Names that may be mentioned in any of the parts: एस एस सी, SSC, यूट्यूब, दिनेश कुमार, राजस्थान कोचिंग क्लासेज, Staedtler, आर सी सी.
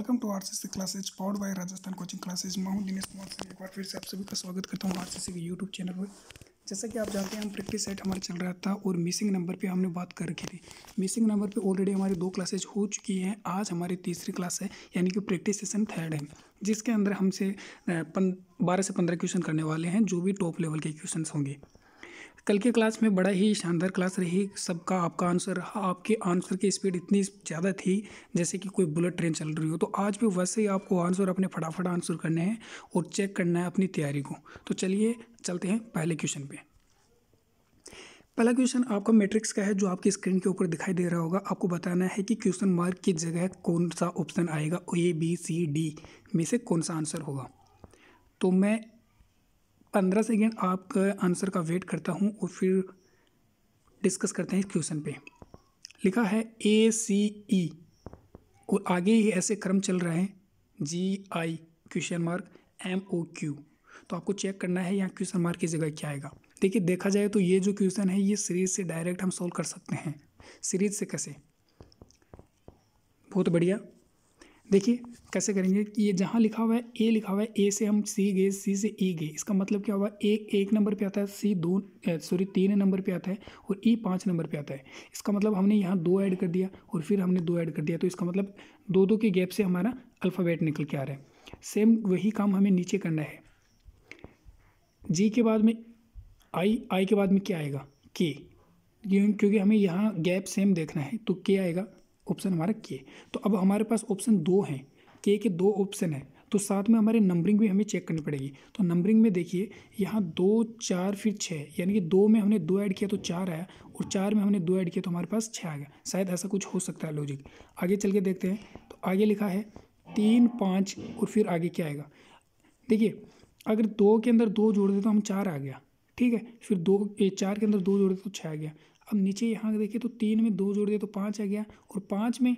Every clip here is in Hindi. Welcome to आर सी सी classes powered by राजस्थान कोचिंग क्लासेज। मैं हूं दिनेश कुमार सर, एक बार फिर से आप सभी का स्वागत करता हूं आर सी सी के यूट्यूब चैनल पर। जैसा कि आप जानते हैं, हम प्रैक्टिस सेट हमारा चल रहा था और मिसिंग नंबर पे हमने बात कर रखी थी। मिसिंग नंबर पे ऑलरेडी हमारी दो क्लासेज हो चुकी हैं, आज हमारी तीसरी क्लास है यानी कि प्रैक्टिस सेशन थर्ड है, जिसके अंदर हमसे 12 से 15 क्वेश्चन करने वाले हैं, जो भी टॉप लेवल के क्वेश्चन होंगे। कल के क्लास में बड़ा ही शानदार क्लास रही, सबका आपका आंसर रहा, आपके आंसर की स्पीड इतनी ज़्यादा थी जैसे कि कोई बुलेट ट्रेन चल रही हो। तो आज भी वैसे ही आपको आंसर अपने फटाफट आंसर करने हैं और चेक करना है अपनी तैयारी को। तो चलिए चलते हैं पहले क्वेश्चन पे। पहला क्वेश्चन आपका मैट्रिक्स का है, जो आपकी स्क्रीन के ऊपर दिखाई दे रहा होगा। आपको बताना है कि क्वेश्चन मार्क की जगह कौन सा ऑप्शन आएगा, ए बी सी डी में से कौन सा आंसर होगा। तो मैं 15 सेकेंड आपका आंसर का वेट करता हूं और फिर डिस्कस करते हैं इस क्वेश्चन पे। लिखा है ए सी ई और आगे ही ऐसे क्रम चल रहे हैं, G I question mark M O Q. तो आपको चेक करना है यहाँ क्वेश्चन मार्क की जगह क्या आएगा। देखिए, देखा जाए तो ये जो क्वेश्चन है ये सीरीज से डायरेक्ट हम सोल्व कर सकते हैं। सीरीज से कैसे? बहुत बढ़िया। देखिए कैसे करेंगे कि ये जहाँ लिखा हुआ है ए, लिखा हुआ है ए से हम सी गए, सी से ई गए, इसका मतलब क्या हुआ? एक नंबर पे आता है, सी 3 नंबर पे आता है और ई 5 नंबर पे आता है। इसका मतलब हमने यहाँ 2 ऐड कर दिया और फिर हमने 2 ऐड कर दिया, तो इसका मतलब 2-2 के गैप से हमारा अल्फ़ाबेट निकल के आ रहा है। सेम वही काम हमें नीचे करना है। जी के बाद में आई, आई के बाद में क्या आएगा? के, क्योंकि हमें यहाँ गैप सेम देखना है, तो के आएगा ऑप्शन हमारा के। तो अब हमारे पास ऑप्शन 2 हैं, के 2 ऑप्शन हैं, तो साथ में हमारे नंबरिंग भी हमें चेक करनी पड़ेगी। तो नंबरिंग में देखिए यहाँ 2, 4 फिर 6, यानी कि 2 में हमने 2 ऐड किया तो 4 आया और 4 में हमने 2 ऐड किया तो हमारे पास 6 आ गया। शायद ऐसा कुछ हो सकता है लॉजिक। आगे चल के देखते हैं। तो आगे लिखा है 3, 5 और फिर आगे क्या आएगा? देखिए, अगर 2 के अंदर 2 जोड़ दे तो हम 4 आ गया, ठीक है। फिर 4 के अंदर 2 जोड़ दे तो 6 आ गया। अब नीचे यहाँ देखिए तो 3 में 2 जोड़ दिया तो 5 आ गया और 5 में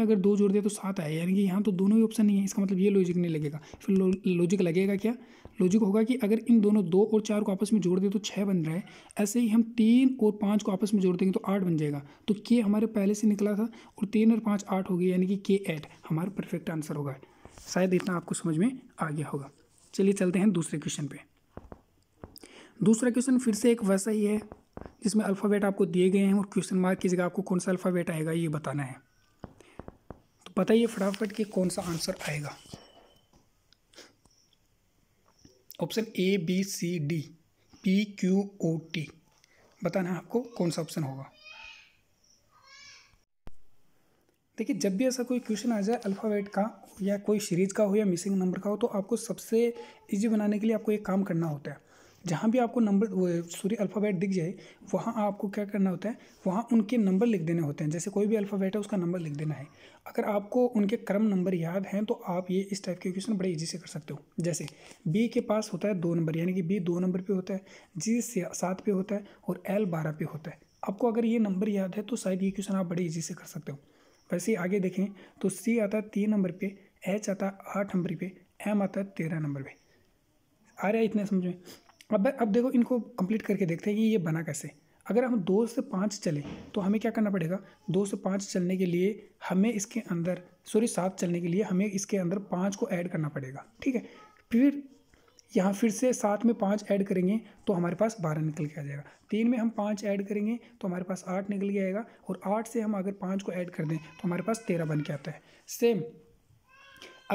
अगर 2 जोड़ दिया तो 7 आया, यानी कि यहाँ तो दोनों ही ऑप्शन नहीं है। इसका मतलब ये लॉजिक नहीं लगेगा। फिर लॉजिक लगेगा क्या? लॉजिक होगा कि अगर इन दोनों 2 और 4 को आपस में जोड़ दे तो 6 बन रहा है, ऐसे ही हम 3 और 5 को आपस में जोड़ देंगे तो 8 बन जाएगा। तो के हमारे पहले से निकला था और 3 और 5 8 हो गए, यानी कि के 8 हमारा परफेक्ट आंसर होगा। शायद इतना आपको समझ में आ गया होगा। चलिए चलते हैं दूसरे क्वेश्चन पर। दूसरा क्वेश्चन फिर से एक वैसा ही है जिसमें अल्फ़ाबेट आपको दिए गए हैं और क्वेश्चन मार्क की जगह आपको कौन सा अल्फ़ाबेट आएगा ये बताना है। तो बताइए फटाफट कि कौन सा आंसर आएगा। Option A B C D P Q O T, बताना है आपको कौन सा ऑप्शन होगा। देखिए, जब भी ऐसा कोई क्वेश्चन आ जाए अल्फ़ाबेट का या कोई सीरीज का हो या मिसिंग नंबर का हो, तो आपको सबसे ईजी बनाने के लिए आपको एक काम करना होता है। जहाँ भी आपको नंबर अल्फ़ाबेट दिख जाए वहाँ आपको क्या करना होता है, वहाँ उनके नंबर लिख देने होते हैं। जैसे कोई भी अल्फ़ाबेट है उसका नंबर लिख देना है। अगर आपको उनके क्रम नंबर याद हैं तो आप ये इस टाइप के क्वेश्चन बड़े इजी से कर सकते हो। जैसे बी के पास होता है 2 नंबर, यानी कि बी 2 नंबर पे होता है, जी 7 पे होता है और एल 12 पे होता है। आपको अगर ये नंबर याद है तो शायद ये क्वेश्चन आप बड़े ईजी से कर सकते हो। वैसे ही आगे देखें तो सी आता है 3 नंबर पे, एच आता है 8 नंबर पे, एम आता है 13 नंबर पे। आ रहा है इतने समझ में? अब देखो, इनको कंप्लीट करके देखते हैं कि ये बना कैसे। अगर हम 2 से 5 चलें तो हमें क्या करना पड़ेगा? 2 से 5 चलने के लिए हमें इसके अंदर 7 चलने के लिए हमें इसके अंदर 5 को ऐड करना पड़ेगा, ठीक है। फिर यहाँ फिर से 7 में 5 ऐड करेंगे तो हमारे पास 12 निकल के आ जाएगा। 3 में हम 5 ऐड करेंगे तो हमारे पास 8 निकल के आएगा और 8 से हम अगर 5 को ऐड कर दें तो हमारे पास 13 बन के आता है। सेम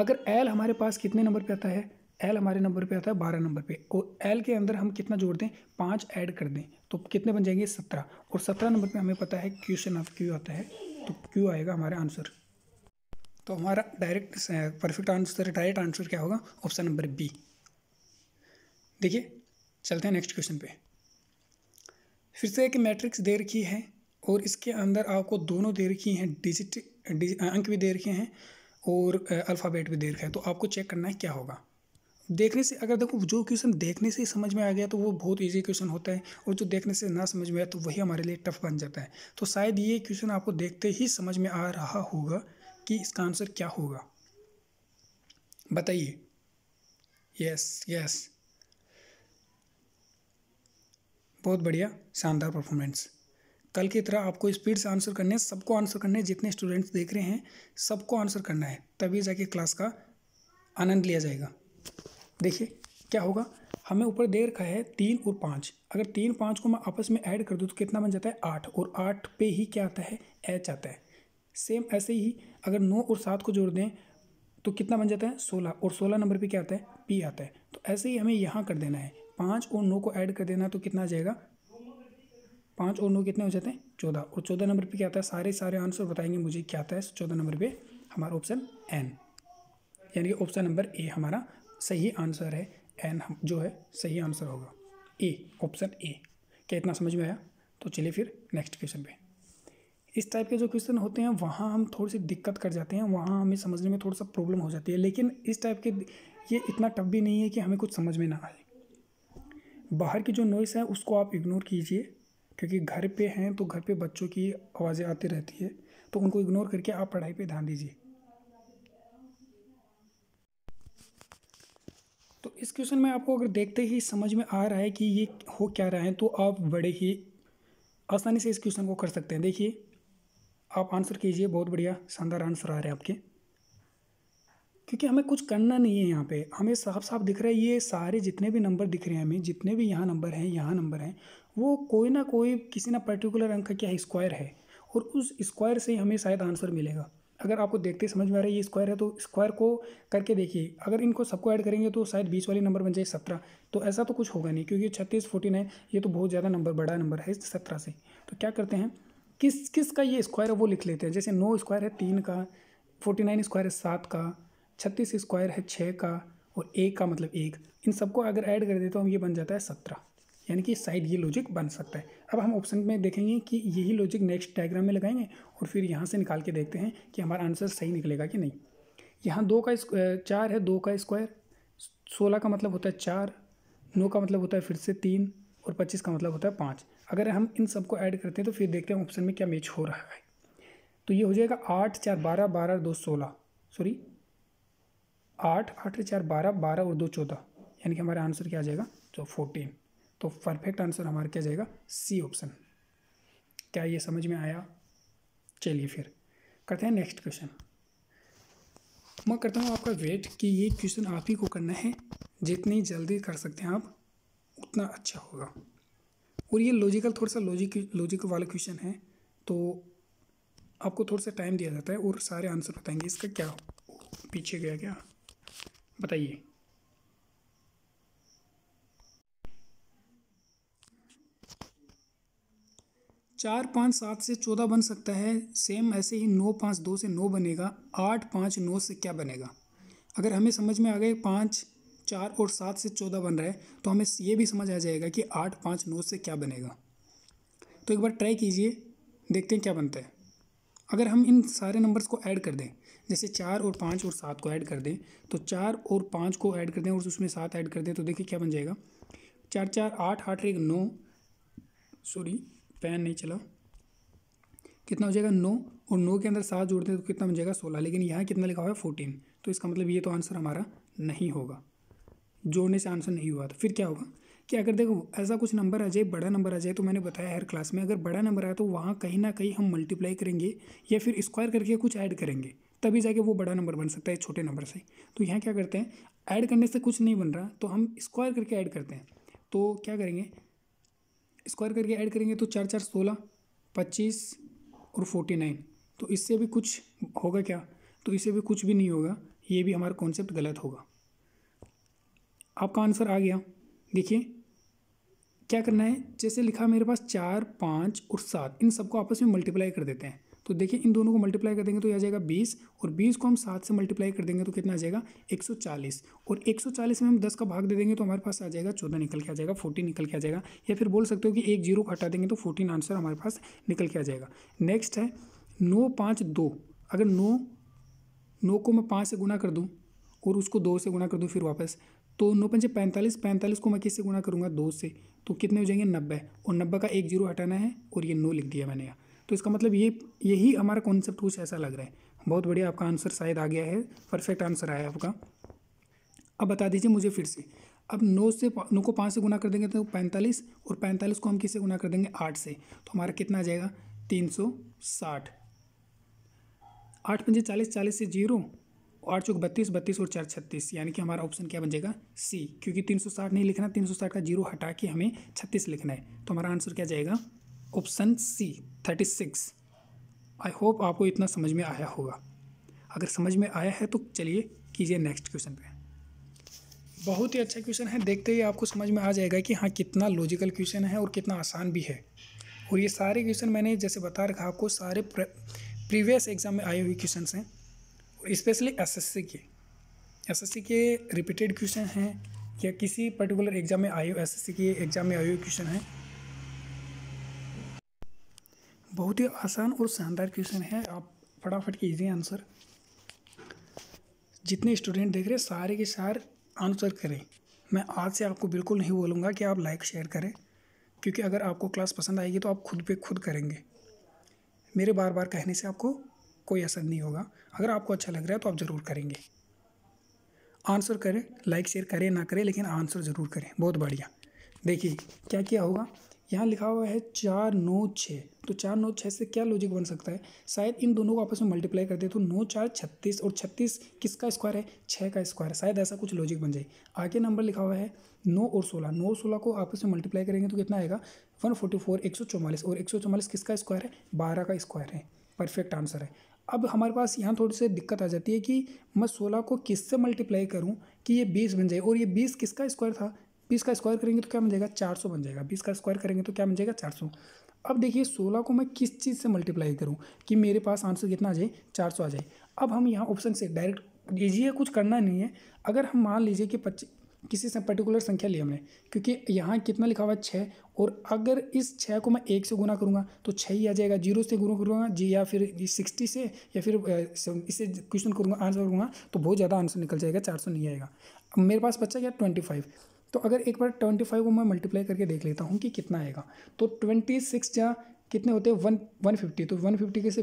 अगर एल हमारे पास कितने नंबर पर आता है? एल हमारे नंबर पे आता है 12 नंबर पे और एल के अंदर हम कितना जोड़ दें? 5 ऐड कर दें तो कितने बन जाएंगे? 17। और 17 नंबर पे हमें पता है क्वेश्चन ऑफ क्यू आता है, तो क्यू आएगा हमारा आंसर। तो हमारा direct perfect answer, direct answer क्या होगा? Option number B. देखिए चलते हैं नेक्स्ट क्वेश्चन पे। फिर से एक मैट्रिक्स दे रखी है और इसके अंदर आपको दोनों दे रखी हैं, अंक भी दे रखे हैं और अल्फ़ाबेट भी दे रखा है। तो आपको चेक करना है क्या होगा। देखने से अगर देखो, जो क्वेश्चन देखने से ही समझ में आ गया तो वो बहुत इजी क्वेश्चन होता है और जो देखने से ना समझ में आया तो वही हमारे लिए टफ बन जाता है। तो शायद ये क्वेश्चन आपको देखते ही समझ में आ रहा होगा कि इसका आंसर क्या होगा। बताइए। यस, बहुत बढ़िया, शानदार परफॉर्मेंस। कल की तरह आपको स्पीड से आंसर करने हैं, सबको आंसर करने हैं। जितने स्टूडेंट्स देख रहे हैं सबको आंसर करना है, तभी जाके क्लास का आनंद लिया जाएगा। देखिए क्या होगा, हमें ऊपर दे रखा है 3 और 5। अगर 3 5 को मैं आपस में ऐड कर दूँ तो कितना बन जाता है 8, और 8 पे ही क्या आता है एच आता है। सेम ऐसे ही अगर 9 और 7 को जोड़ दें तो कितना बन जाता है 16, और 16 नंबर पे क्या आता है पी आता है। तो ऐसे ही हमें यहाँ कर देना है, 5 और 9 को ऐड कर देना, तो कितना आ जाएगा 5 और 9 कितने हो जाते हैं 14, और 14 नंबर पे क्या आता है। सारे आंसर बताएंगे मुझे क्या आता है 14 नंबर पे, हमारा ऑप्शन एन, यानी कि ऑप्शन नंबर ए हमारा सही आंसर है। एन जो है सही आंसर होगा, ए ऑप्शन ए। क्या इतना समझ में आया? तो चलिए फिर नेक्स्ट क्वेश्चन पे। इस टाइप के जो क्वेश्चन होते हैं वहाँ हम थोड़ी सी दिक्कत कर जाते हैं, वहाँ हमें समझने में थोड़ा सा प्रॉब्लम हो जाती है, लेकिन इस टाइप के ये इतना टफ भी नहीं है कि हमें कुछ समझ में ना आए। बाहर की जो नॉइस है उसको आप इग्नोर कीजिए, क्योंकि घर पे हैं तो घर पे बच्चों की आवाज़ें आती रहती है, तो उनको इग्नोर करके आप पढ़ाई पर ध्यान दीजिए। तो इस क्वेश्चन में आपको अगर देखते ही समझ में आ रहा है कि ये हो क्या रहा है, तो आप बड़े ही आसानी से इस क्वेश्चन को कर सकते हैं। देखिए आप आंसर कीजिए, बहुत बढ़िया शानदार आंसर आ रहे हैं आपके, क्योंकि हमें कुछ करना नहीं है। यहाँ पे हमें साफ साफ दिख रहा है, ये सारे जितने भी नंबर दिख रहे हैं हमें, जितने भी यहाँ नंबर हैं वो कोई ना कोई किसी ना पर्टिकुलर अंक का क्या स्क्वायर है, और उस स्क्वायर से हमें शायद आंसर मिलेगा। अगर आपको देखते समझ में आ रहा है ये स्क्वायर है, तो स्क्वायर को करके देखिए, अगर इनको सबको ऐड करेंगे तो शायद 20 वाली नंबर बन जाए 17, तो ऐसा तो कुछ होगा नहीं, क्योंकि 36 49 ये तो बहुत ज़्यादा नंबर बड़ा नंबर है 17 से। तो क्या करते हैं, किस का ये स्क्वायर है वो लिख लेते हैं। जैसे 9 स्क्वायर है 3 का, 49 स्क्वायर है 7 का, 36 स्क्वायर है 6 का, और 1 का मतलब 1, इन सबको अगर ऐड कर देते तो हम ये बन जाता है 17, यानी कि शायद ये लॉजिक बन सकता है। अब हम ऑप्शन में देखेंगे कि यही लॉजिक नेक्स्ट डायग्राम में लगाएंगे, और फिर यहाँ से निकाल के देखते हैं कि हमारा आंसर सही निकलेगा कि नहीं। यहाँ 4 है 2 का स्क्वायर, 16 का मतलब होता है 4, 9 का मतलब होता है फिर से 3, और 25 का मतलब होता है 5। अगर हम इन सबको ऐड करते हैं तो फिर देखते हैं ऑप्शन में क्या मैच हो रहा है। तो ये हो जाएगा 8 4 12 12 2 16 सॉरी 8 8 4 12 12 और 2 14, यानी कि हमारा आंसर क्या आ जाएगा 14। तो परफेक्ट आंसर हमारा क्या जाएगा सी ऑप्शन। क्या ये समझ में आया? चलिए फिर करते हैं नेक्स्ट क्वेश्चन। मैं करता हूँ आपका वेट कि ये क्वेश्चन आप ही को करना है, जितनी जल्दी कर सकते हैं आप उतना अच्छा होगा, और ये लॉजिकल थोड़ा सा लॉजिक वाला क्वेश्चन है, तो आपको थोड़ा सा टाइम दिया जाता है और सारे आंसर बताएंगे। इसका क्या पीछे गया क्या बताइए। चार 5 7 से 14 बन सकता है, सेम ऐसे ही 9 5 2 से 9 बनेगा, 8 5 9 से क्या बनेगा। अगर हमें समझ में आ गए 5 4 और 7 से 14 बन रहा है, तो हमें ये भी समझ आ जाएगा कि 8 5 9 से क्या बनेगा। तो एक बार ट्राई कीजिए, देखते हैं क्या बनता है। अगर हम इन सारे नंबर्स को ऐड कर दें, जैसे 4 और 5 और 7 को ऐड कर दें, तो 4 और 5 को ऐड कर दें और उसमें 7 ऐड कर दें, तो देखिए क्या बन जाएगा 4 4 8 8 1 9, सॉरी पेन नहीं चला, कितना हो जाएगा 9, और 9 के अंदर 7 जोड़ दें तो कितना बन जाएगा 16, लेकिन यहाँ कितना लिखा हुआ है 14, तो इसका मतलब ये तो आंसर हमारा नहीं होगा, जोड़ने से आंसर नहीं हुआ। तो फिर क्या होगा कि अगर देखो ऐसा कुछ नंबर आ जाए, बड़ा नंबर आ जाए, तो मैंने बताया हर क्लास में अगर बड़ा नंबर आया तो वहाँ कहीं ना कहीं हम मल्टीप्लाई करेंगे या फिर स्क्वायर करके कुछ ऐड करेंगे, तभी जाके वो बड़ा नंबर बन सकता है छोटे नंबर से। तो यहाँ क्या करते हैं, ऐड करने से कुछ नहीं बन रहा तो हम स्क्वायर करके ऐड करते हैं। तो क्या करेंगे, स्क्वायर करके ऐड करेंगे तो 4 4 16 25 और 49, तो इससे भी कुछ होगा क्या? तो इससे भी कुछ भी नहीं होगा, ये भी हमारा कॉन्सेप्ट गलत होगा। आपका आंसर आ गया। देखिए क्या करना है, जैसे लिखा मेरे पास 4 5 और 7, इन सबको आपस में मल्टीप्लाई कर देते हैं। तो देखिए इन दोनों को मल्टीप्लाई कर देंगे तो यह आ जाएगा 20, और 20 को हम 7 से मल्टीप्लाई कर देंगे तो कितना आ जाएगा 140, और 140 में हम 10 का भाग दे देंगे तो हमारे पास आ जाएगा 14 निकल के आ जाएगा, 14 निकल के आ जाएगा, या फिर बोल सकते हो कि 1 0 हटा देंगे तो 14 आंसर हमारे पास निकल के आ जाएगा। नेक्स्ट है 9 5 2, अगर 9 को मैं 5 से गुना कर दूँ और उसको 2 से गुना कर दूँ फिर वापस, तो 9 5 45 45 को मैं किससे गुणा करूँगा 2 से, तो कितने हो जाएंगे 90, और 90 का 1 0 हटाना है और ये 9 लिख दिया मैंने यहाँ। तो इसका मतलब यही हमारा कॉन्सेप्ट कुछ ऐसा लग रहा है। बहुत बढ़िया आपका आंसर शायद आ गया है, परफेक्ट आंसर आया आपका। अब बता दीजिए मुझे फिर से, अब 9 को 5 से गुना कर देंगे तो 45, और 45 को हम किससे गुना कर देंगे 8 से, तो हमारा कितना आ जाएगा 360। 8 पंजे 40, 40 से 0, 8 चौक 32, 32 और 4 36, यानी कि हमारा ऑप्शन क्या बन जाएगा सी, क्योंकि 360 नहीं लिखना, 360 का 0 हटा के हमें 36 लिखना है, तो हमारा आंसर क्या जाएगा ऑप्शन सी 36। आई होप आपको इतना समझ में आया होगा, अगर समझ में आया है तो चलिए कीजिए नेक्स्ट क्वेश्चन पे। बहुत ही अच्छा क्वेश्चन है, देखते ही आपको समझ में आ जाएगा कि हाँ कितना लॉजिकल क्वेश्चन है और कितना आसान भी है। और ये सारे क्वेश्चन मैंने जैसे बता रखा आपको सारे प्रीवियस एग्जाम में आए हुए क्वेश्चन हैं, स्पेशली एस एस सी के रिपीटेड क्वेश्चन हैं या किसी पर्टिकुलर एग्जाम में आए हुए SSC के एग्जाम में आए हुए क्वेश्चन हैं। बहुत ही आसान और शानदार क्वेश्चन है, आप फटाफट कीजिए आंसर। जितने स्टूडेंट देख रहे हैं सारे के सारे आंसर करें। मैं आज से आपको बिल्कुल नहीं बोलूँगा कि आप लाइक शेयर करें, क्योंकि अगर आपको क्लास पसंद आएगी तो आप खुद पे खुद करेंगे, मेरे बार बार कहने से आपको कोई असर नहीं होगा। अगर आपको अच्छा लग रहा है तो आप ज़रूर करेंगे, आंसर करें, लाइक शेयर करें ना करें लेकिन आंसर ज़रूर करें। बहुत बढ़िया, देखिए क्या क्या होगा। यहाँ लिखा हुआ है 4 9 6, तो 4 9 6 से क्या लॉजिक बन सकता है, शायद इन दोनों को आपस में मल्टीप्लाई कर दे तो 9 4 36, और 36 किसका स्क्वायर है 6 का स्क्वायर है, शायद ऐसा कुछ लॉजिक बन जाए। आगे नंबर लिखा हुआ है 9 और 16, 9 और 16 को आपस में मल्टीप्लाई करेंगे तो कितना आएगा 144, 144, और 144 किसका स्क्वायर है 12 का स्क्वायर है, परफेक्ट आंसर है। अब हमारे पास यहाँ थोड़ी सी दिक्कत आ जाती है कि मैं 16 को किससे मल्टीप्लाई करूँ कि ये 20 बन जाए, और ये 20 किसका स्क्वायर था, 20 का स्क्वायर करेंगे तो क्या बन जाएगा 400 बन जाएगा, 20 का स्क्वायर करेंगे तो क्या बन जाएगा 400। अब देखिए 16 को मैं किस चीज़ से मल्टीप्लाई करूं कि मेरे पास आंसर कितना आ जाए 400 आ जाए। अब हम यहाँ ऑप्शन से डायरेक्ट लीजिए, कुछ करना नहीं है। अगर हम मान लीजिए कि किसी से पर्टिकुलर संख्या लिया हमने, क्योंकि यहाँ कितना लिखा हुआ है 6, और अगर इस 6 को मैं 1 से गुना करूँगा तो 6 ही आ जाएगा, 0 से गुना करूँगा जी, या फिर 60 से, या फिर इससे क्वेश्चन करूँगा आंसर करूँगा तो बहुत ज़्यादा आंसर निकल जाएगा, 400 नहीं आएगा। अब मेरे पास बचा गया 25, तो अगर एक बार 25 को मैं मल्टीप्लाई करके देख लेता हूँ कि कितना आएगा, तो 26 या कितने होते हैं 150, तो 150 के से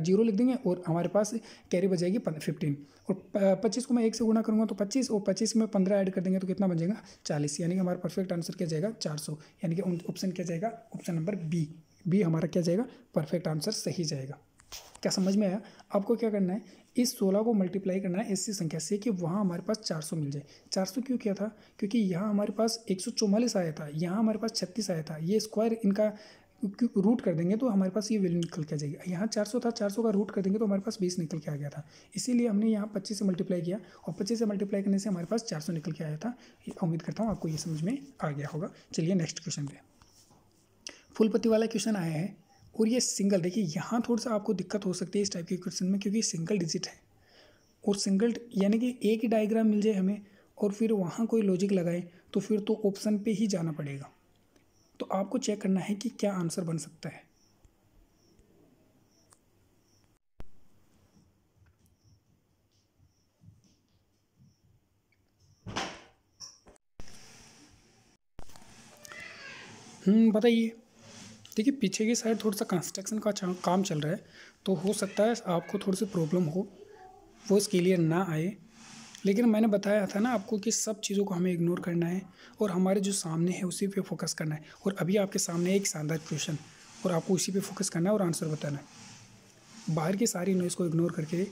0 लिख देंगे और हमारे पास कैरी बच जाएगी 15, और 25 को मैं 1 से गुणा करूँगा तो 25, और 25 में 15 ऐड कर देंगे तो कितना बन जाएगा 40, यानी कि हमारा परफेक्ट आंसर क्या जाएगा 400, यानी कि ऑप्शन क्या जाएगा ऑप्शन नंबर बी हमारा क्या जाएगा परफेक्ट आंसर सही जाएगा। क्या समझ में आया? आपको क्या करना है, इस 16 को मल्टीप्लाई करना है ऐसी संख्या से कि वहाँ हमारे पास 400 मिल जाए। 400 क्यों किया था, क्योंकि यहाँ हमारे पास 144 आया था, यहाँ हमारे पास 36 आया था, ये स्क्वायर इनका रूट कर देंगे तो हमारे पास ये वैल्यू निकल के आ जाएगी। यहाँ 400 था, 400 का रूट कर देंगे तो हमारे पास 20 निकल के आ गया था, इसीलिए हमने यहाँ 25 से मल्टीप्लाई किया, और 25 से मल्टीप्लाई करने से हमारे पास 400 निकल के आया था। उम्मीद करता हूँ आपको ये समझ में आ गया होगा। चलिए नेक्स्ट क्वेश्चन पे, फुलपत्ती वाला क्वेश्चन आया है, और ये सिंगल, देखिए यहाँ थोड़ा सा आपको दिक्कत हो सकती है इस टाइप के क्वेश्चन में, क्योंकि सिंगल डिजिट है, और सिंगल यानी कि एक ही डायग्राम मिल जाए हमें और फिर वहाँ कोई लॉजिक लगाए तो फिर तो ऑप्शन पे ही जाना पड़ेगा। तो आपको चेक करना है कि क्या आंसर बन सकता है। बताइए, देखिए पीछे की साइड थोड़ा सा कंस्ट्रक्शन का काम चल रहा है, तो हो सकता है आपको थोड़ी सी प्रॉब्लम हो, वो इसके लिए ना आए, लेकिन मैंने बताया था ना आपको कि सब चीज़ों को हमें इग्नोर करना है और हमारे जो सामने है उसी पे फोकस करना है। और अभी आपके सामने एक शानदार क्वेश्चन, और आपको उसी पे फोकस करना है और आंसर बताना है, बाहर की सारी नॉइज़ को इग्नोर करके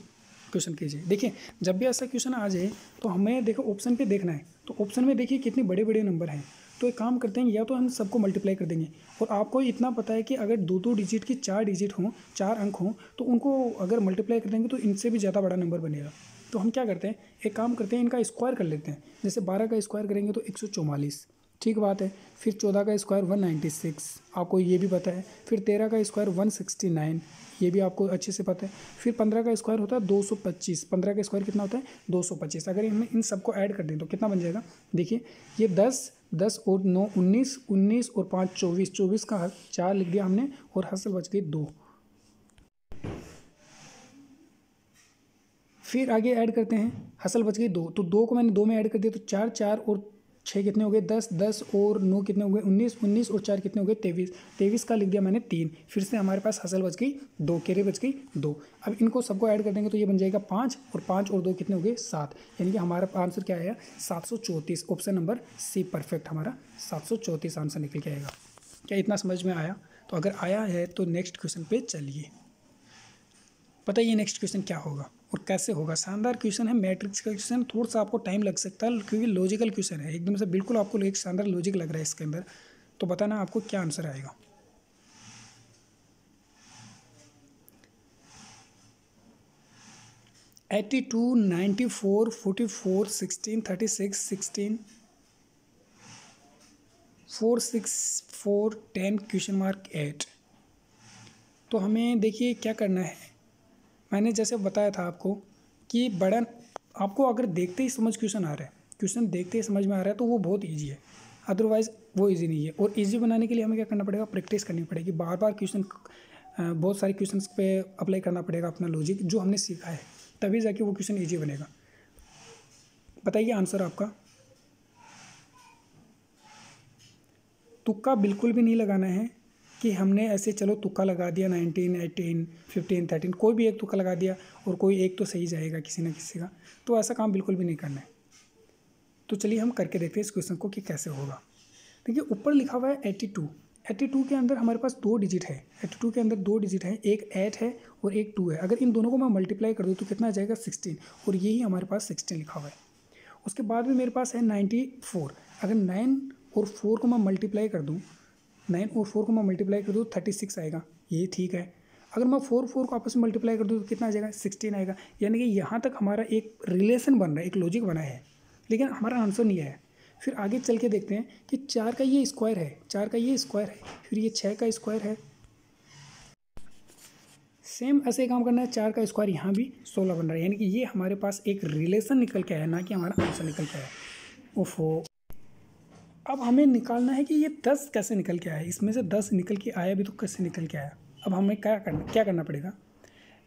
क्वेश्चन कीजिए। देखिए जब भी ऐसा क्वेश्चन आ जाए तो हमें देखो ऑप्शन पर देखना है, तो ऑप्शन में देखिए कितने बड़े बड़े नंबर हैं, तो एक काम करते हैं या तो हम सबको मल्टीप्लाई कर देंगे, और आपको इतना पता है कि अगर 2-2 डिजिट की 4 डिजिट हों, 4 अंक हों, तो उनको अगर मल्टीप्लाई कर देंगे तो इनसे भी ज़्यादा बड़ा नंबर बनेगा। तो हम क्या करते हैं, एक काम करते हैं इनका स्क्वायर कर लेते हैं, जैसे 12 का स्क्वायर करेंगे तो 144, ठीक बात है, फिर 14 का स्क्वायर 196, आपको ये भी पता है, फिर 13 का स्क्वायर 169, ये भी आपको अच्छे से पता है, फिर 15 का स्क्वायर होता है 225, 15 का स्क्वायर कितना होता है 225। अगर इनमें इन सबको ऐड कर दें तो कितना बन जाएगा, देखिए ये 10 और 9 19, 19 और 5 24, 24 का 4 लिख दिया हमने और हसल बच गई 2। फिर आगे ऐड करते हैं, हसल बच गई 2, तो 2 को मैंने 2 में ऐड कर दिया तो 4 4 और छः कितने हो गए 10, 10 और 9 कितने हो गए 19, 19 और 4 कितने हो गए 23, 23 का लिख दिया मैंने 3। फिर से हमारे पास हसल बच गई 2, कैरी बच गई 2। अब इनको सबको ऐड कर देंगे तो ये बन जाएगा 5 और 5 और 2 कितने हो गए 7। यानी कि हमारा आंसर क्या आया 734। ऑप्शन नंबर सी परफेक्ट हमारा 734 आंसर निकल के आएगा। क्या इतना समझ में आया? तो अगर आया है तो नेक्स्ट क्वेश्चन पे चलिए। पता है ये नेक्स्ट क्वेश्चन क्या होगा और कैसे होगा। शानदार क्वेश्चन है, मैट्रिक्स का क्वेश्चन, थोड़ा सा आपको टाइम लग सकता है क्योंकि लॉजिकल क्वेश्चन है एकदम से, बिल्कुल आपको एक शानदार लॉजिक लग रहा है इसके अंदर। तो बताना आपको क्या आंसर आएगा। Eighty two, 94, 44, 16, 36, 16, 4, 6, 4, 10 question mark 8। तो हमें देखिए क्या करना है। मैंने जैसे बताया था आपको कि बड़ा आपको अगर देखते ही समझ क्वेश्चन आ रहा है, क्वेश्चन देखते ही समझ में आ रहा है तो वो बहुत इजी है, अदरवाइज़ वो इजी नहीं है। और इजी बनाने के लिए हमें क्या करना पड़ेगा, प्रैक्टिस करनी पड़ेगी, बार बार क्वेश्चन, बहुत सारे क्वेश्चन पे अप्लाई करना पड़ेगा अपना लॉजिक जो हमने सीखा है, तभी जाके वो क्वेश्चन ईजी बनेगा। बताइए आंसर आपका। तुक्का बिल्कुल भी नहीं लगाना है कि हमने ऐसे चलो तुक्का लगा दिया 19, 18, 15, 13, कोई भी एक तुक्का लगा दिया और कोई एक तो सही जाएगा किसी ना किसी का। तो ऐसा काम बिल्कुल भी नहीं करना है। तो चलिए हम करके देखते हैं इस क्वेश्चन को कि कैसे होगा। देखिए ऊपर लिखा हुआ है 82, 82 के अंदर हमारे पास 2 डिजिट है, 82 के अंदर 2 डिजिट है, एक 8 है और एक 2 है। अगर इन दोनों को मैं मल्टीप्लाई कर दूँ तो कितना आ जाएगा 16, और यही हमारे पास 16 लिखा हुआ है। उसके बाद में मेरे पास है 94, अगर 9 और 4 को मैं मल्टीप्लाई कर दूँ, 9 और 4 को मैं मल्टीप्लाई कर दूँ 36 आएगा, ये ठीक है। अगर मैं 4 और 4 को आपस में मल्टीप्लाई कर दूँ तो कितना आ जाएगा 16 आएगा। यानी कि यहाँ तक हमारा एक रिलेशन बन रहा है, एक लॉजिक बना है, लेकिन हमारा आंसर नहीं आया। फिर आगे चल के देखते हैं कि 4 का ये स्क्वायर है, 4 का ये स्क्वायर है, फिर ये 6 का स्क्वायर है। सेम ऐसे काम करना है, 4 का स्क्वायर यहाँ भी 16 बन रहा है। यानी कि ये हमारे पास एक रिलेशन निकल के आया, ना कि हमारा आंसर निकल के आया। ओफो, अब हमें निकालना है कि ये 10 कैसे निकल के आया, इसमें से 10 निकल के आया भी तो कैसे निकल के आया। अब हमें क्या करना पड़ेगा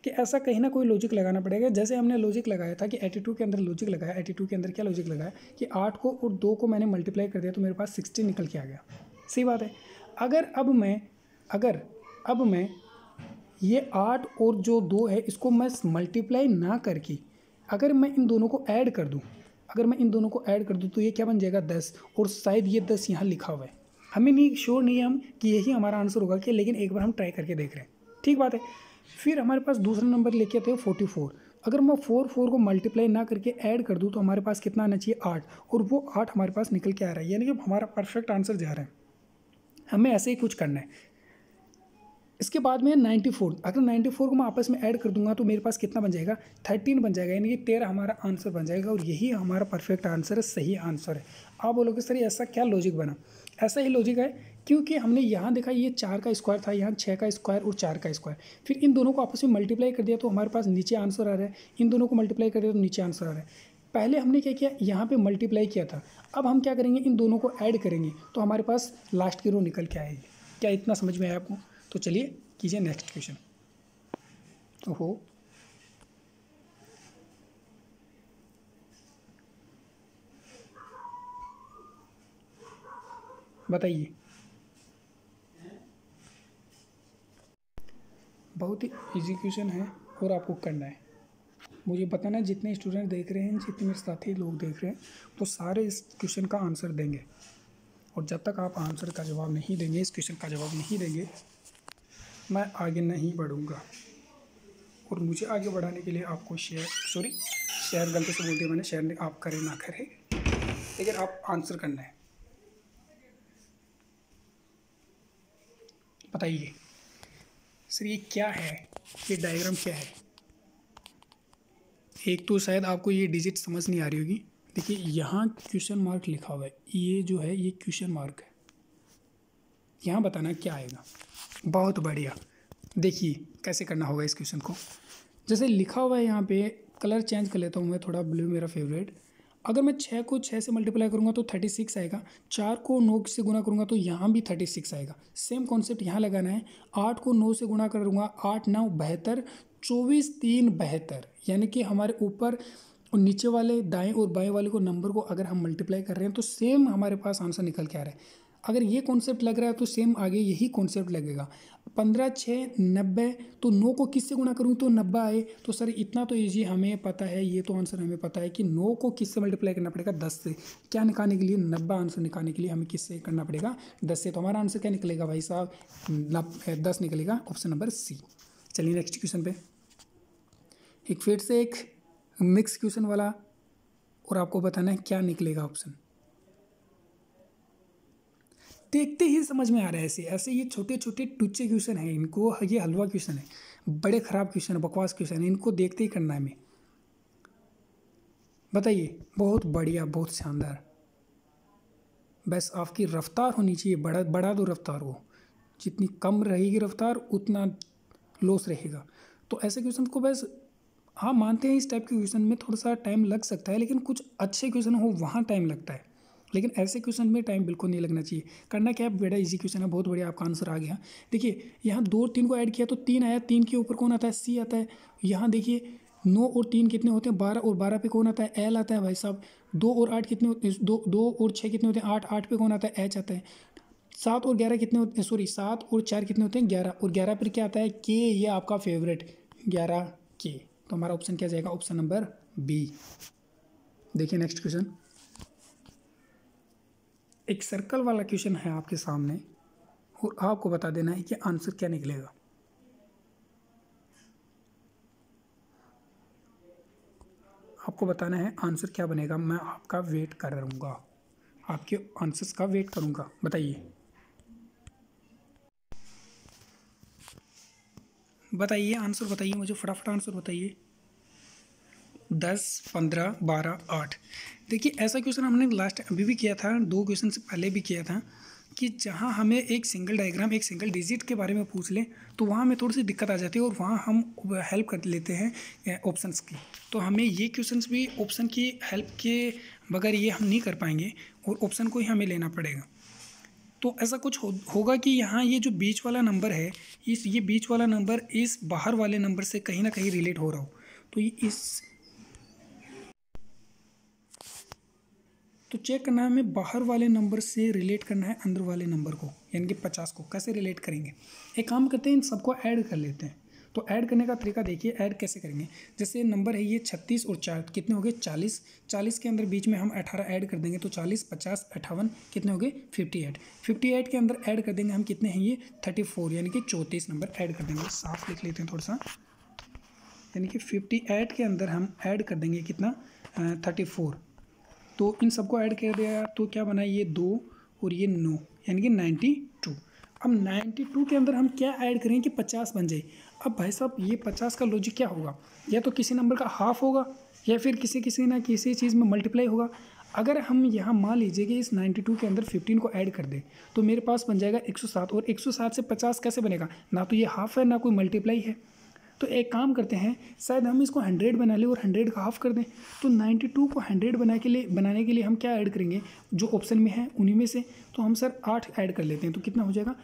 कि ऐसा कहीं ना कोई लॉजिक लगाना पड़ेगा। जैसे हमने लॉजिक लगाया था कि 82 के अंदर लॉजिक लगाया, 82 के अंदर क्या लॉजिक लगाया कि 8 को और 2 को मैंने मल्टीप्लाई कर दिया तो मेरे पास 16 निकल के आ गया। सही बात है। अगर अब मैं ये 8 और जो 2 है इसको मैं मल्टीप्लाई ना करके अगर मैं इन दोनों को ऐड कर दूँ, अगर मैं इन दोनों को ऐड कर दूं तो ये क्या बन जाएगा 10, और शायद ये 10 यहाँ लिखा हुआ है। हमें नहीं श्योर नहीं है हम कि यही हमारा आंसर होगा कि, लेकिन एक बार हम ट्राई करके देख रहे हैं। ठीक बात है। फिर हमारे पास दूसरा नंबर लेके आते हैं 44, अगर मैं 4 को मल्टीप्लाई ना करके ऐड कर दूँ तो हमारे पास कितना आना चाहिए 8, और वो 8 हमारे पास निकल के आ रहा है। यानी कि हमारा परफेक्ट आंसर जा रहा है। हमें ऐसे ही कुछ करना है। इसके बाद में 94, अगर 94 को मैं आपस में ऐड कर दूंगा तो मेरे पास कितना बन जाएगा 13 बन जाएगा, यानी कि 13 हमारा आंसर बन जाएगा, और यही हमारा परफेक्ट आंसर है, सही आंसर है। आप बोलोगे सर ऐसा क्या लॉजिक बना? ऐसा ही लॉजिक है क्योंकि हमने यहाँ देखा ये 4 का स्क्वायर था, यहाँ 6 का स्क्वायर और 4 का स्क्वायर, फिर इन दोनों को आपस में मल्टीप्लाई कर दिया तो हमारे पास नीचे आंसर आ रहा है, इन दोनों को मल्टीप्लाई कर दिया तो नीचे आंसर आ रहा है। पहले हमने क्या किया, यहाँ पे मल्टीप्लाई किया था। अब हम क्या करेंगे, इन दोनों को ऐड करेंगे तो हमारे पास लास्ट की रो निकल के आएगी। क्या इतना समझ में आया आपको? तो चलिए कीजिए नेक्स्ट क्वेश्चन। ओहो, बताइए। बहुत ही इजी क्वेश्चन है और आपको करना है। मुझे बताना जितने स्टूडेंट देख रहे हैं, जितने मेरे साथी लोग देख रहे हैं, तो सारे इस क्वेश्चन का आंसर देंगे। और जब तक आप आंसर का जवाब नहीं देंगे, इस क्वेश्चन का जवाब नहीं देंगे, मैं आगे नहीं बढ़ूंगा। और मुझे आगे बढ़ाने के लिए आपको शेयर गलती से बोलते हैं मैंने, शेयर आप करें ना करें, लेकिन आप आंसर करना है। बताइए सर ये क्या है, ये डायग्राम क्या है? एक तो शायद आपको ये डिजिट समझ नहीं आ रही होगी। देखिए यहाँ क्वेश्चन मार्क लिखा हुआ है, ये जो है ये क्वेश्चन मार्क है। यहाँ बताना क्या आएगा। बहुत बढ़िया। देखिए कैसे करना होगा इस क्वेश्चन को। जैसे लिखा हुआ है यहाँ पे, कलर चेंज कर लेता हूँ मैं, थोड़ा ब्लू मेरा फेवरेट। अगर मैं 6 को 6 से मल्टीप्लाई करूँगा तो 36 आएगा, 4 को 9 से गुना करूँगा तो यहाँ भी 36 आएगा। सेम कॉन्सेप्ट यहाँ लगाना है। 8 को 9 से गुना करूँगा, 8 9 72, 24 3 72, यानी कि हमारे ऊपर और नीचे वाले दाएं और बाएं वाले को नंबर को अगर हम मल्टीप्लाई कर रहे हैं तो सेम हमारे पास आंसर निकल के आ रहा है। अगर ये कॉन्सेप्ट लग रहा है तो सेम आगे यही कॉन्सेप्ट लगेगा। 15, 6, 90 तो 9 को किससे गुणा करूँ तो 90 आए। तो सर इतना तो ईजी हमें पता है, ये तो आंसर हमें पता है कि 9 को किससे मल्टीप्लाई करना पड़ेगा 10 से। क्या निकालने के लिए 90 आंसर निकालने के लिए हमें किससे करना पड़ेगा 10 से। तो हमारा आंसर क्या निकलेगा भाई साहब 10 निकलेगा, ऑप्शन नंबर सी। चलिए नेक्स्ट क्वेश्चन पे, एक फिर से एक मिक्स क्वेश्चन वाला और आपको बताना है क्या निकलेगा ऑप्शन। देखते ही समझ में आ रहा है ऐसे ऐसे ये छोटे छोटे टुच्चे क्वेश्चन हैं, इनको ये हलवा क्वेश्चन है, बड़े ख़राब क्वेश्चन बकवास क्वेश्चन है, इनको देखते ही करना है हमें। बताइए बहुत बढ़िया बहुत शानदार, बस आपकी रफ्तार होनी चाहिए, बढ़ा दो रफ्तार को, जितनी कम रहेगी रफ्तार उतना लॉस रहेगा। तो ऐसे क्वेश्चन को बस हाँ मानते हैं इस टाइप के क्वेश्चन में थोड़ा सा टाइम लग सकता है, लेकिन कुछ अच्छे क्वेश्चन हो वहाँ टाइम लगता है, लेकिन ऐसे क्वेश्चन में टाइम बिल्कुल नहीं लगना चाहिए। करना क्या है, बड़ा इजी क्वेश्चन है, बहुत बढ़िया आपका आंसर आ गया। देखिए यहाँ 2 और 3 को ऐड किया तो 3 आया, 3 के ऊपर कौन आता है सी आता है। यहाँ देखिए 9 और 3 कितने होते हैं 12 और 12 पे कौन आता है एल आता है भाई साहब। 2 और 8 कितने होते हैं 2 और 6 कितने होते हैं 8, 8 पे कौन आता है एच आता है। 7 और 11 कितने होते हैं 7 और 4 कितने होते हैं 11 और 11 पर क्या आता है के। ये आपका फेवरेट 11 के। तो हमारा ऑप्शन क्या जाएगा ऑप्शन नंबर बी। देखिए नेक्स्ट क्वेश्चन, एक सर्कल वाला क्वेश्चन है आपके सामने और आपको बता देना है कि आंसर क्या निकलेगा। आपको बताना है आंसर क्या बनेगा। मैं आपका वेट कर रहूँगा, आपके आंसर्स का वेट करूँगा। बताइए बताइए आंसर बताइए मुझे, फटाफट आंसर बताइए। 10, 15, 12, 8। देखिए ऐसा क्वेश्चन हमने लास्ट अभी भी किया था, 2 क्वेश्चन से पहले भी किया था, कि जहां हमें एक सिंगल डायग्राम एक सिंगल डिजिट के बारे में पूछ लें तो वहां हमें थोड़ी सी दिक्कत आ जाती है और वहां हम हेल्प कर लेते हैं ऑप्शंस की। तो हमें ये क्वेश्चंस भी ऑप्शन की हेल्प के बगैर ये हम नहीं कर पाएंगे और ऑप्शन को ही हमें लेना पड़ेगा। तो ऐसा कुछ होगा कि यहाँ ये जो बीच वाला नंबर है ये बीच वाला नंबर इस बाहर वाले नंबर से कहीं ना कहीं रिलेट हो रहा हो। तो ये इस तो चेक करना है हमें, बाहर वाले नंबर से रिलेट करना है अंदर वाले नंबर को, यानी कि 50 को कैसे रिलेट करेंगे। एक काम करते हैं इन सबको ऐड कर लेते हैं। तो ऐड करने का तरीका देखिए, ऐड कैसे करेंगे। जैसे नंबर है ये 36 और 4 कितने हो गए 40, 40 के अंदर बीच में हम 18 ऐड कर देंगे तो 40, 50, 58 कितने हो गए 58, 58 के अंदर ऐड कर देंगे हम कितने हैं ये 34 यानी कि 34 नंबर ऐड कर देंगे। साफ लिख लेते हैं थोड़ा सा, यानी कि 58 के अंदर हम ऐड कर देंगे कितना 34। तो इन सबको ऐड कर दिया तो क्या बना ये 2 और ये 9 यानी कि 92। अब 92 के अंदर हम क्या ऐड करें कि 50 बन जाए। अब भाई साहब ये 50 का लॉजिक क्या होगा, या तो किसी नंबर का हाफ होगा या फिर किसी ना किसी चीज़ में मल्टीप्लाई होगा। अगर हम यहाँ मान लीजिए कि इस 92 के अंदर 15 को ऐड कर दें तो मेरे पास बन जाएगा 107 और 107 से 50 कैसे बनेगा, ना तो ये हाफ है ना कोई मल्टीप्लाई है। तो एक काम करते हैं, शायद हम इसको 100 बना लें और 100 का हाफ कर दें। तो 92 को 100 बनाने के लिए हम क्या ऐड करेंगे जो ऑप्शन में है उन्हीं में से। तो हम सर 8 ऐड कर लेते हैं तो कितना हो जाएगा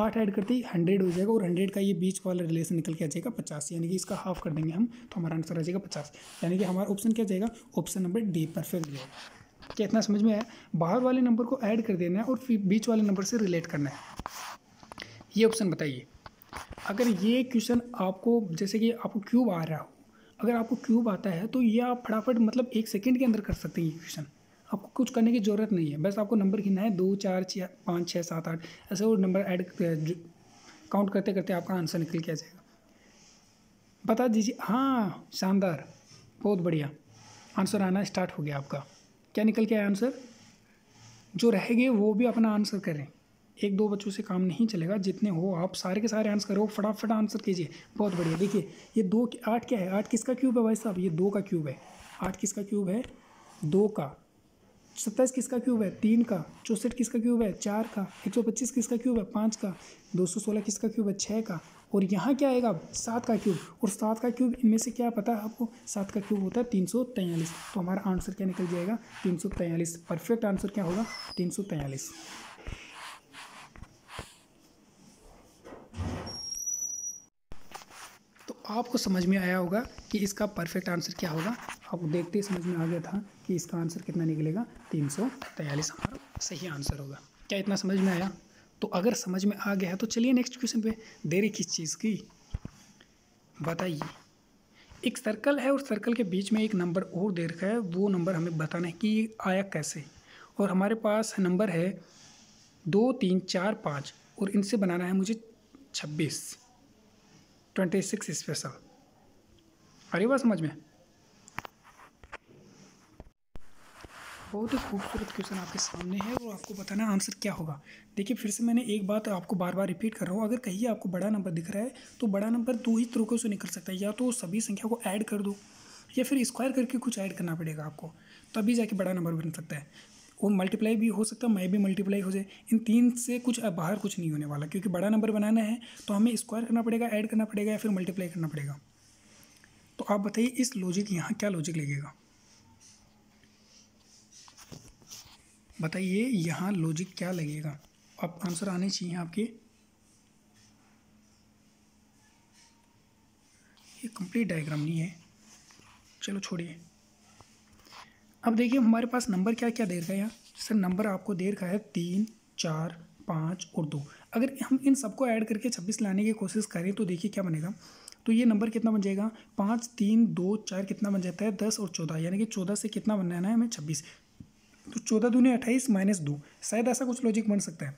8 ऐड करते ही 100 हो जाएगा और 100 का ये बीच वाला रिलेशन निकल के आ जाएगा 50 यानी कि इसका हाफ कर देंगे हम तो हमारा आंसर आ जाएगा 50 यानी कि हमारा ऑप्शन क्या जाएगा ऑप्शन नंबर डी परफेक्ट जाएगा। क्या इतना समझ में आया, बाहर वाले नंबर को ऐड कर देना है और फिर बीच वाले नंबर से रिलेट करना है। ये ऑप्शन बताइए। अगर ये क्वेश्चन आपको जैसे कि आपको क्यूब आ रहा हो, अगर आपको क्यूब आता है तो ये आप फटाफट मतलब 1 सेकंड के अंदर कर सकते हैं। ये क्वेश्चन आपको कुछ करने की ज़रूरत नहीं है, बस आपको नंबर गिनना है 2, 4, 5, 6, 7, 8 ऐसे और नंबर ऐड काउंट करते करते आपका आंसर निकल के आ जाएगा। बता दीजिए हाँ शानदार बहुत बढ़िया आंसर आना स्टार्ट हो गया आपका। क्या निकल के आया आंसर, जो रह गए वो भी अपना आंसर करें, 1-2 बच्चों से काम नहीं चलेगा, जितने हो आप सारे के सारे आंसर करो, फटाफट आंसर कीजिए। बहुत बढ़िया। देखिए ये 8 क्या है, 8 किसका क्यूब है भाई साहब ये 2 का क्यूब है। 8 किसका क्यूब है 2 का, 27 किसका क्यूब है 3 का, 64 किसका क्यूब है 4 का, 125 किसका क्यूब है 5 का, 216 किसका क्यूब है 6 का और यहाँ क्या आएगा 7 का क्यूब। और 7 का क्यूब इनमें से क्या पता है आपको, 7 का क्यूब होता है 343। तो हमारा आंसर क्या निकल जाएगा 343। परफेक्ट आंसर क्या होगा 343। आपको समझ में आया होगा कि इसका परफेक्ट आंसर क्या होगा। आपको देखते ही समझ में आ गया था कि इसका आंसर कितना निकलेगा, 343 हमारा सही आंसर होगा। क्या इतना समझ में आया? तो अगर समझ में आ गया है तो चलिए नेक्स्ट क्वेश्चन पे। देरी किस चीज़ की, बताइए। एक सर्कल है और सर्कल के बीच में एक नंबर और दे रखा है, वो नंबर हमें बताना है कि आया कैसे, और हमारे पास नंबर है 2, 3, 4, 5 और इनसे बनाना है मुझे 26 स्पेशल। अरे वाह, समझ में। बहुत ही खूबसूरत क्वेश्चन आपके सामने है और आपको बताना आंसर क्या होगा। देखिए फिर से मैंने एक बात आपको बार बार रिपीट कर रहा हूँ, अगर कहीं आपको बड़ा नंबर दिख रहा है तो बड़ा नंबर दो ही तरीक़ों से निकल सकता है, या तो सभी संख्या को ऐड कर दो या फिर स्क्वायर करके कुछ ऐड करना पड़ेगा आपको, तभी जाके बड़ा नंबर बन सकता है। और मल्टीप्लाई भी हो सकता है, मैं भी मल्टीप्लाई हो जाए, इन तीन से कुछ बाहर कुछ नहीं होने वाला, क्योंकि बड़ा नंबर बनाना है तो हमें स्क्वायर करना पड़ेगा, ऐड करना पड़ेगा या फिर मल्टीप्लाई करना पड़ेगा। तो आप बताइए इस लॉजिक, यहाँ क्या लॉजिक लगेगा बताइए, यहाँ लॉजिक क्या लगेगा? आप आंसर आने चाहिए आपके। ये कंप्लीट डायग्राम नहीं है, चलो छोड़िए। अब देखिए हमारे पास नंबर क्या क्या दे रखा है यहाँ सर, नंबर आपको दे रखा है 3, 4, 5 और 2। अगर हम इन सबको ऐड करके 26 लाने की कोशिश करें तो देखिए क्या बनेगा। तो ये नंबर कितना बन जाएगा, 5, 3, 2, 4 कितना बन जाता है, 10 और 14, यानी कि 14 से कितना बनाना है हमें, 26। तो 14 दूने 28 - 2, शायद ऐसा कुछ लॉजिक बन सकता है,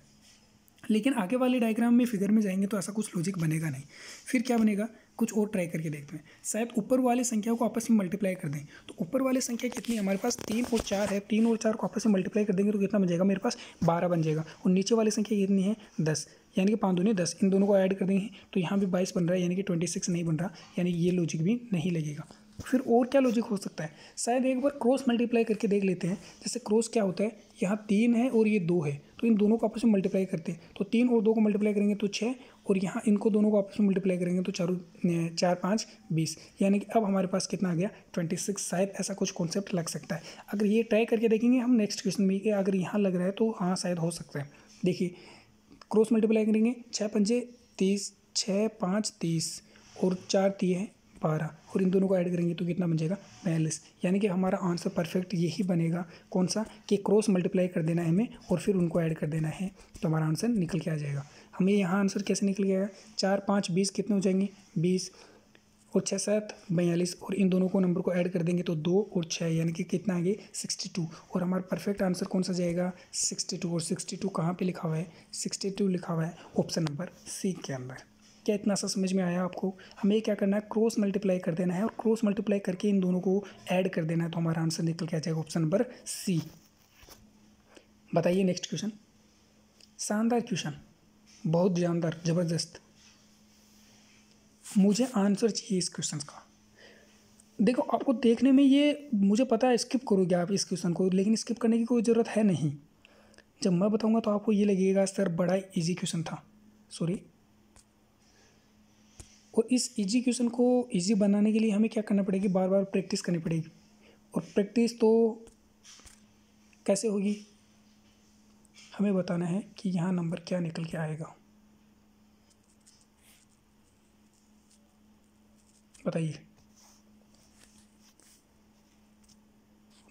लेकिन आगे वाले डायग्राम में फिगर में जाएंगे तो ऐसा कुछ लॉजिक बनेगा नहीं। फिर क्या बनेगा, कुछ और ट्राई करके देखते हैं, शायद ऊपर वाले संख्या को आपस में मल्टीप्लाई कर दें। तो ऊपर वाले संख्या कितनी है हमारे पास, 3 और 4 है, 3 और 4 को आपस में मल्टीप्लाई कर देंगे तो कितना बन जाएगा मेरे पास, 12 बन जाएगा। और नीचे वाली संख्या कितनी है, 10, यानी कि 5 दूने 10, इन दोनों को ऐड कर देंगे तो यहाँ भी 22 बन रहा है, यानी कि 26 नहीं बन रहा, यानी ये लॉजिक भी नहीं लगेगा। फिर और क्या लॉजिक हो सकता है, शायद एक बार क्रॉस मल्टीप्लाई करके देख लेते हैं। जैसे क्रॉस क्या होता है, यहाँ 3 है और ये 2 है, तो इन दोनों को आपस में मल्टीप्लाई करते हैं, तो 3 और 2 को मल्टीप्लाई करेंगे तो 6, और यहाँ इनको दोनों को आपस में मल्टीप्लाई करेंगे तो 4, 5, 20, यानी कि अब हमारे पास कितना आ गया, 26। शायद ऐसा कुछ कॉन्सेप्ट लग सकता है, अगर ये ट्राई करके देखेंगे हम नेक्स्ट क्वेश्चन में, अगर यहाँ लग रहा है तो हाँ शायद हो सकता है। देखिए क्रॉस मल्टीप्लाई करेंगे, 6 पंजे 30, 6, 5, 30 और 4 3 है 12, और इन दोनों को ऐड करेंगे तो कितना बन जाएगा, 42, यानी कि हमारा आंसर परफेक्ट यही बनेगा। कौन सा, कि क्रॉस मल्टीप्लाई कर देना है हमें और फिर उनको ऐड कर देना है, तो हमारा आंसर निकल के आ जाएगा। हमें यहाँ आंसर कैसे निकल गया, 4, 5, 20 कितने हो जाएंगे, 20 और 6, 7, 42, और इन दोनों को नंबर को ऐड कर देंगे तो 2 और 6, यानी कि कितना आगे, 62। और हमारा परफेक्ट आंसर कौन सा जाएगा, 62। और 62 कहाँ पर लिखा हुआ है, 62 लिखा हुआ है ऑप्शन नंबर सी के अंदर। क्या इतना सा समझ में आया आपको? हमें क्या करना है, क्रॉस मल्टीप्लाई कर देना है और क्रॉस मल्टीप्लाई करके इन दोनों को ऐड कर देना है, तो हमारा आंसर निकल के आ जाएगा ऑप्शन नंबर सी। बताइए नेक्स्ट क्वेश्चन। शानदार क्वेश्चन, बहुत जानदार, ज़बरदस्त। मुझे आंसर चाहिए इस क्वेश्चन का। देखो आपको देखने में ये मुझे पता है स्किप करोगे आप इस क्वेश्चन को, लेकिन स्किप करने की कोई ज़रूरत है नहीं। जब मैं बताऊँगा तो आपको ये लगेगा सर बड़ा ईजी क्वेश्चन था, सॉरी। और इस इजी क्वेश्चन को इजी बनाने के लिए हमें क्या करना पड़ेगी, बार बार प्रैक्टिस करनी पड़ेगी। और प्रैक्टिस तो कैसे होगी, हमें बताना है कि यहाँ नंबर क्या निकल के आएगा। बताइए,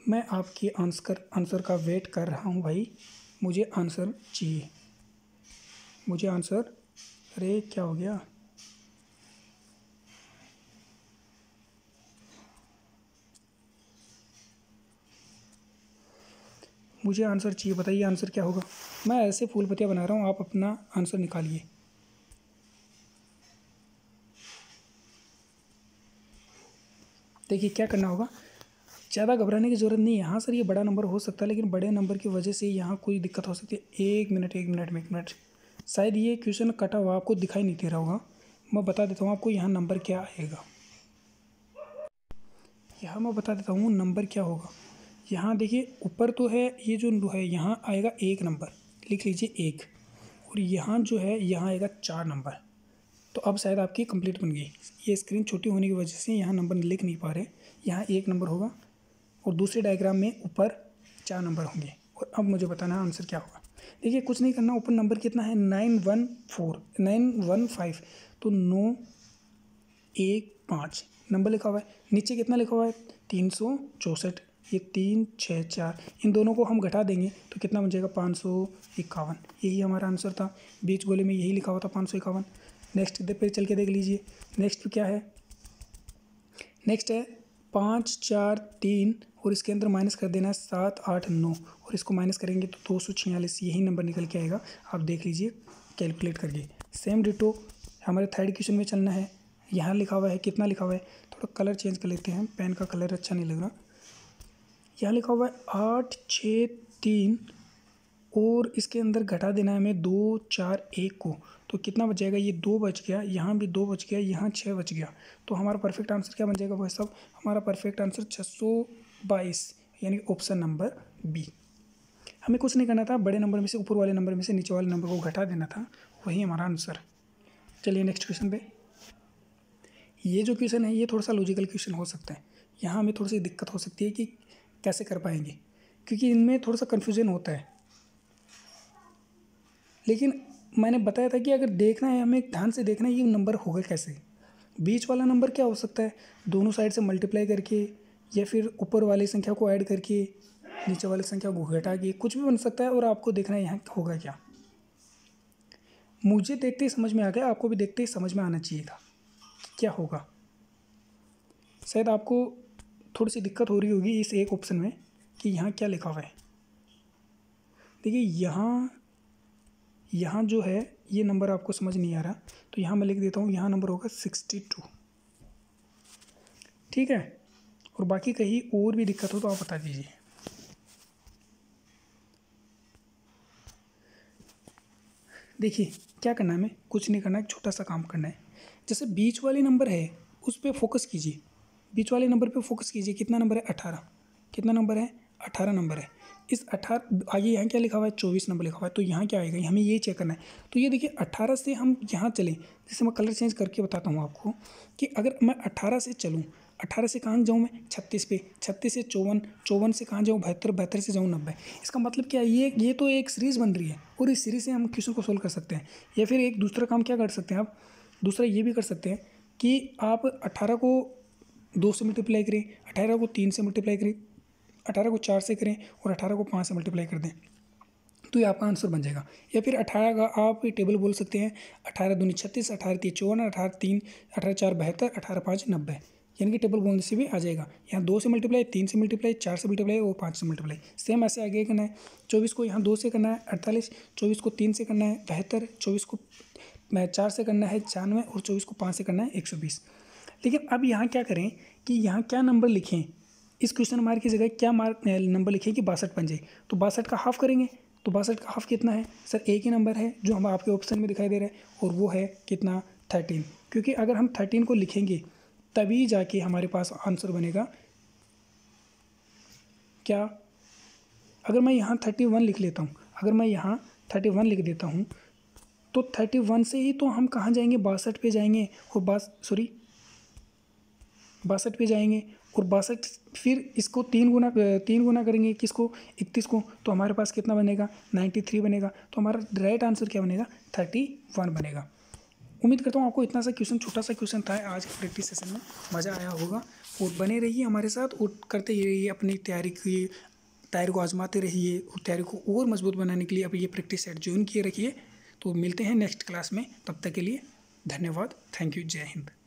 मैं आपके आंसर का वेट कर रहा हूँ भाई, मुझे आंसर चाहिए, मुझे आंसर। अरे क्या हो गया, मुझे आंसर चाहिए, बताइए आंसर क्या होगा। मैं ऐसे फूल पत्तियाँ बना रहा हूँ, आप अपना आंसर निकालिए। देखिए क्या करना होगा, ज़्यादा घबराने की ज़रूरत नहीं है। हाँ सर ये बड़ा नंबर हो सकता है, लेकिन बड़े नंबर की वजह से यहाँ कोई दिक्कत हो सकती है। एक मिनट, शायद ये क्वेश्चन कटा हुआ आपको दिखाई नहीं दे रहा होगा, मैं बता देता हूँ आपको यहाँ नंबर क्या आएगा। यहाँ मैं बता देता हूँ नंबर क्या होगा। यहाँ देखिए ऊपर तो है ये जो है, यहाँ आएगा 1 नंबर, लिख लीजिए 1, और यहाँ जो है यहाँ आएगा 4 नंबर। तो अब शायद आपकी कंप्लीट बन गई। ये स्क्रीन छोटी होने की वजह से यहाँ नंबर लिख नहीं पा रहे, यहाँ 1 नंबर होगा और दूसरे डायग्राम में ऊपर 4 नंबर होंगे। और अब मुझे बताना आंसर क्या होगा। देखिए कुछ नहीं करना, ऊपर नंबर कितना है 915, तो 9 1 5 नंबर लिखा हुआ है, नीचे कितना लिखा हुआ है 364। ये 3 6 4 इन दोनों को हम घटा देंगे तो कितना बन जाएगा 551। यही हमारा आंसर था, बीच गोले में यही लिखा हुआ था 551। नेक्स्ट पे चल के देख लीजिए, नेक्स्ट क्या है, नेक्स्ट है 5 4 3 और इसके अंदर माइनस कर देना है 7 8 9 और इसको माइनस करेंगे तो 246 यही नंबर निकल के आएगा। आप देख लीजिए कैलकुलेट करके। सेम डिटो हमारे थर्ड क्वेश्चन में चलना है, यहाँ लिखा हुआ है कितना लिखा हुआ है, थोड़ा कलर चेंज कर लेते हैं, पेन का कलर अच्छा नहीं लग रहा। यहाँ लिखा हुआ है 8 6 3 और इसके अंदर घटा देना है हमें 2 4 1 को, तो कितना बच जाएगा, ये 2 बच गया, यहाँ भी 2 बच गया, यहाँ 6 बच गया। तो हमारा परफेक्ट आंसर क्या बन जाएगा भाई साहब, हमारा परफेक्ट आंसर 622 यानी ऑप्शन नंबर बी। हमें कुछ नहीं करना था, बड़े नंबर में से ऊपर वाले नंबर में से नीचे वाले नंबर को घटा देना था, वही हमारा आंसर। चलिए नेक्स्ट क्वेश्चन पे। ये जो क्वेश्चन है ये थोड़ा सा लॉजिकल क्वेश्चन हो सकता है, यहाँ हमें थोड़ी सी दिक्कत हो सकती है कि कैसे कर पाएंगे, क्योंकि इनमें थोड़ा सा कन्फ्यूजन होता है। लेकिन मैंने बताया था कि अगर देखना है हमें ध्यान से देखना है ये नंबर होगा कैसे। बीच वाला नंबर क्या हो सकता है, दोनों साइड से मल्टीप्लाई करके या फिर ऊपर वाली संख्या को ऐड करके नीचे वाली संख्या को घटा के कुछ भी बन सकता है। और आपको देखना है यहाँ होगा क्या। मुझे देखते ही समझ में आ गया, आपको भी देखते ही समझ में आना चाहिए था क्या होगा। शायद आपको थोड़ी सी दिक्कत हो रही होगी इस एक ऑप्शन में कि यहाँ क्या लिखा हुआ है। देखिए यहाँ जो है ये नंबर आपको समझ नहीं आ रहा, तो यहाँ मैं लिख देता हूँ, यहाँ नंबर होगा 62। ठीक है, और बाकी कहीं और भी दिक्कत हो तो आप बता दीजिए। देखिए क्या करना है, हमें कुछ नहीं करना है, छोटा सा काम करना है। जैसे बीच वाले नंबर है उस पर फोकस कीजिए, बीच वाले नंबर पे फोकस कीजिए। कितना नंबर है 18, कितना नंबर है 18 नंबर है। इस 18 आगे यहाँ क्या लिखा हुआ है 24 नंबर लिखा हुआ है, तो यहाँ क्या आएगा हमें ये चेक करना है। तो ये देखिए 18 से हम यहाँ चलें, जैसे मैं कलर चेंज करके बताता हूँ आपको कि अगर मैं 18 से चलूँ, 18 से कहाँ जाऊँ मैं 36 पे, 36 से 54, 54 से कहाँ जाऊँ 72, 72 से जाऊँ 90। इसका मतलब क्या है, ये तो एक सीरीज़ बन रही है और इस सीरीज़ से हम क्वेश्चन को सोल्व कर सकते हैं। या फिर एक दूसरा काम क्या कर सकते हैं आप, दूसरा ये भी कर सकते हैं कि आप 18 को 2 से मल्टीप्लाई करें, 18 को 3 से मल्टीप्लाई करें, 18 को 4 से करें और 18 को 5 से मल्टीप्लाई कर दें, तो ये आपका आंसर बन जाएगा। या फिर 18 का आप टेबल बोल सकते हैं, 18 दूनी 36, 18 3 54, 18 3, 18 4 72, 18 5 90, यानी कि टेबल बोलने से भी आ जाएगा। यहाँ 2 से मल्टीप्लाई, 3 से मल्टीप्लाई, 4 से मल्टीप्लाई और 5 से मल्टीप्लाई। सेम ऐसे आगे करना है, 24 को यहाँ 2 से करना है 48, 24 को 3 से करना है 72, 24 को 4 से करना है 94 और 24 को 5 से करना है 120। लेकिन अब यहाँ क्या करें कि यहाँ क्या नंबर लिखें, इस क्वेश्चन मार्क की जगह क्या मार्क नंबर लिखें कि 62 बन जाए। तो 62 का हाफ करेंगे, तो 62 का हाफ कितना है सर, एक ही नंबर है जो हम आपके ऑप्शन में दिखाई दे रहा है, और वो है कितना 13। क्योंकि अगर हम 13 को लिखेंगे तभी जाके हमारे पास आंसर बनेगा क्या। अगर मैं यहाँ 31 लिख लेता हूँ, अगर मैं यहाँ 31 लिख देता हूँ तो 31 से ही तो हम कहाँ जाएंगे 62 पे जाएंगे और 62 पे जाएंगे और 62 फिर इसको 3 गुना करेंगे किसको 31 को, तो हमारे पास कितना बनेगा 93 बनेगा। तो हमारा राइट आंसर क्या बनेगा 31 बनेगा। उम्मीद करता हूँ आपको इतना सा क्वेश्चन, छोटा सा क्वेश्चन था आज के प्रैक्टिस सेशन में, मज़ा आया होगा। और बने रहिए हमारे साथ और करते ही रहिए अपनी तैयारी को आजमाते रहिए और तैयारी को और मजबूत बनाने के लिए अब ये प्रैक्टिस सेट ज्वाइन किए रखिए। तो मिलते हैं नेक्स्ट क्लास में, तब तक के लिए धन्यवाद, थैंक यू, जय हिंद।